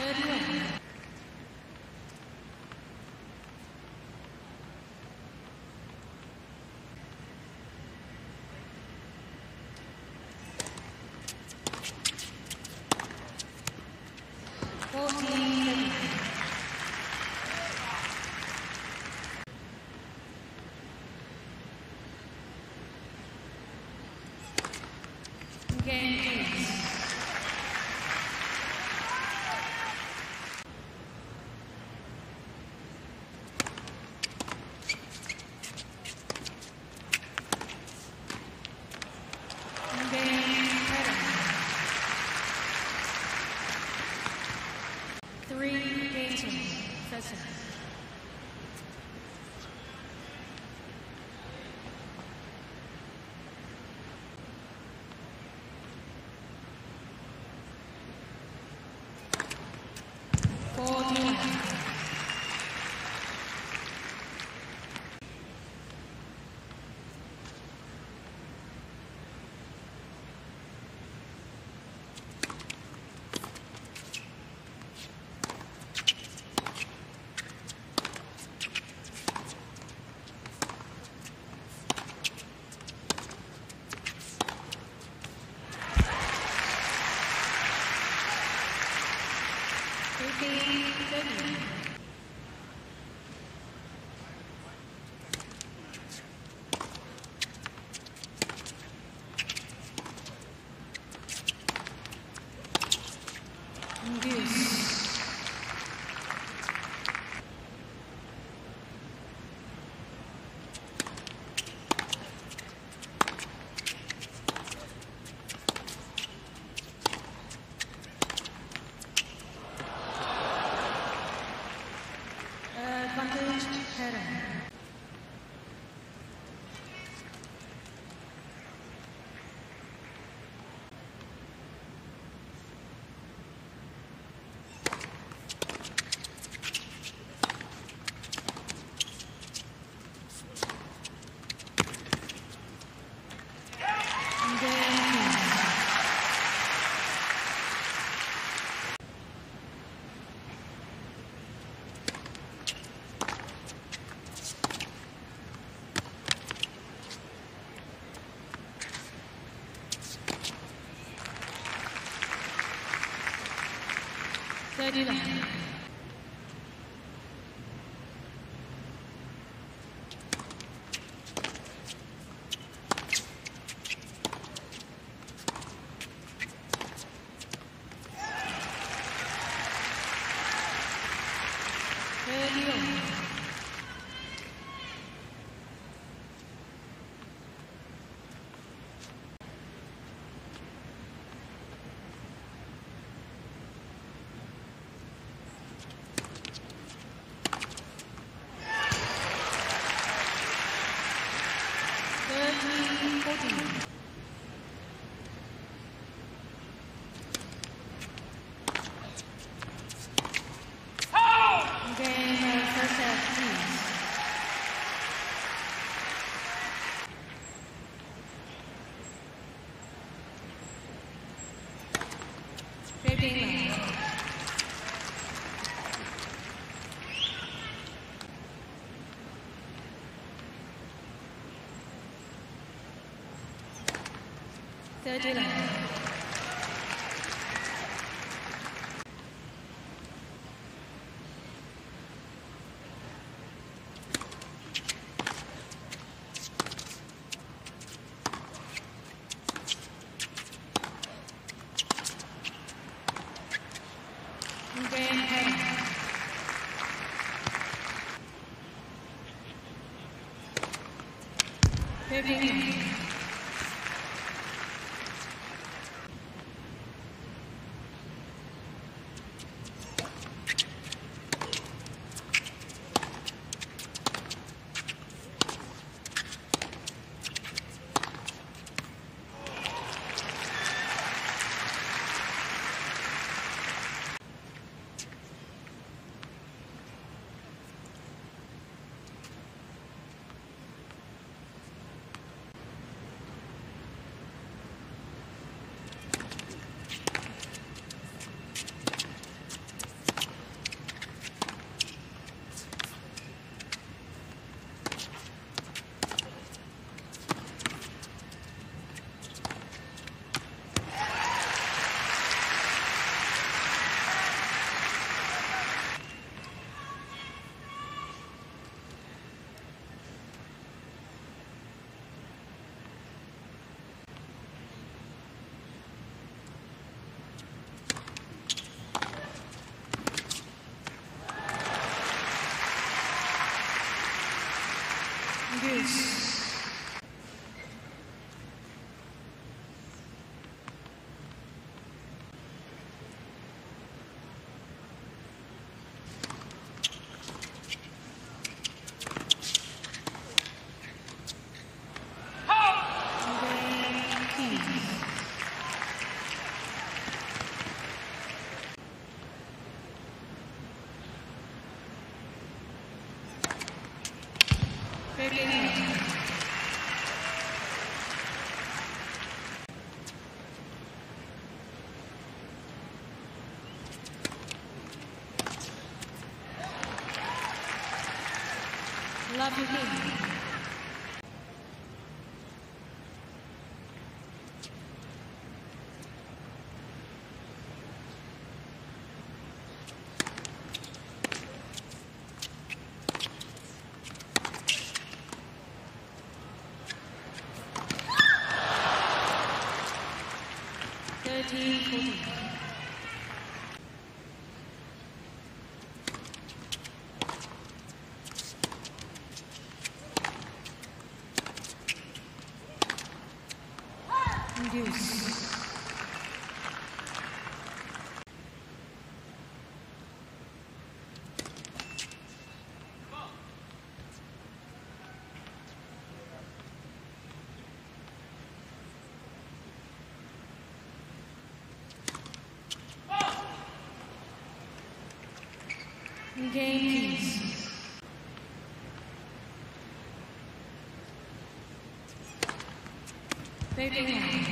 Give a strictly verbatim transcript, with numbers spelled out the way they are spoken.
thirty left. thirty left. finish. Love you, him. thirteen forty. Reduce. Game peace. They